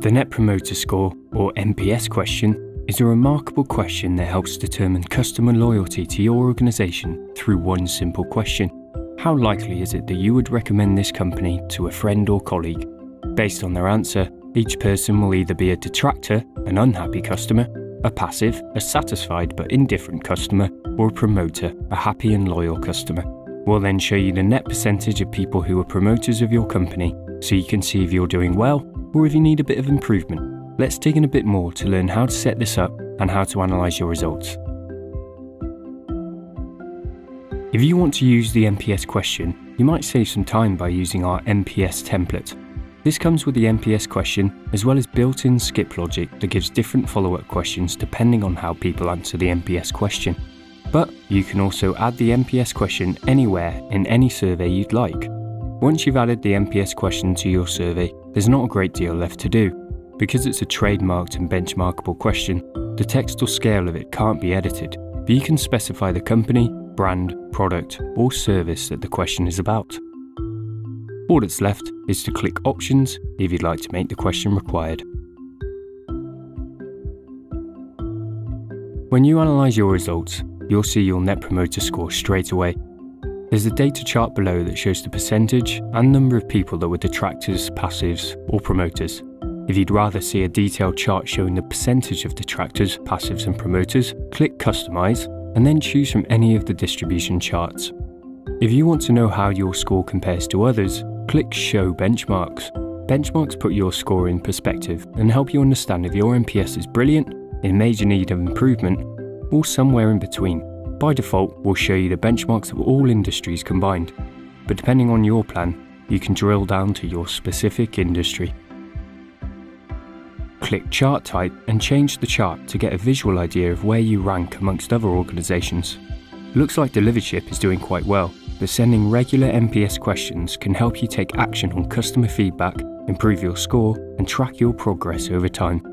The Net Promoter Score, or NPS question, is a remarkable question that helps determine customer loyalty to your organization through one simple question. How likely is it that you would recommend this company to a friend or colleague? Based on their answer, each person will either be a detractor, an unhappy customer, a passive, a satisfied but indifferent customer, or a promoter, a happy and loyal customer. We'll then show you the net percentage of people who are promoters of your company, so you can see if you're doing well or if you need a bit of improvement. Let's dig in a bit more to learn how to set this up and how to analyze your results. If you want to use the NPS question, you might save some time by using our NPS template. This comes with the NPS question as well as built-in skip logic that gives different follow-up questions depending on how people answer the NPS question. But you can also add the NPS question anywhere in any survey you'd like. Once you've added the NPS question to your survey, there's not a great deal left to do. Because it's a trademarked and benchmarkable question, the text or scale of it can't be edited, but you can specify the company, brand, product, or service that the question is about. All that's left is to click Options if you'd like to make the question required. When you analyse your results, you'll see your Net Promoter Score straight away. There's a data chart below that shows the percentage and number of people that were detractors, passives, or promoters. If you'd rather see a detailed chart showing the percentage of detractors, passives, and promoters, click Customize and then choose from any of the distribution charts. If you want to know how your score compares to others, click Show Benchmarks. Benchmarks put your score in perspective and help you understand if your NPS is brilliant, in major need of improvement, or somewhere in between. By default, we'll show you the benchmarks of all industries combined, but depending on your plan, you can drill down to your specific industry. Click Chart Type and change the chart to get a visual idea of where you rank amongst other organisations. Looks like Delivership is doing quite well, but sending regular NPS questions can help you take action on customer feedback, improve your score, and track your progress over time.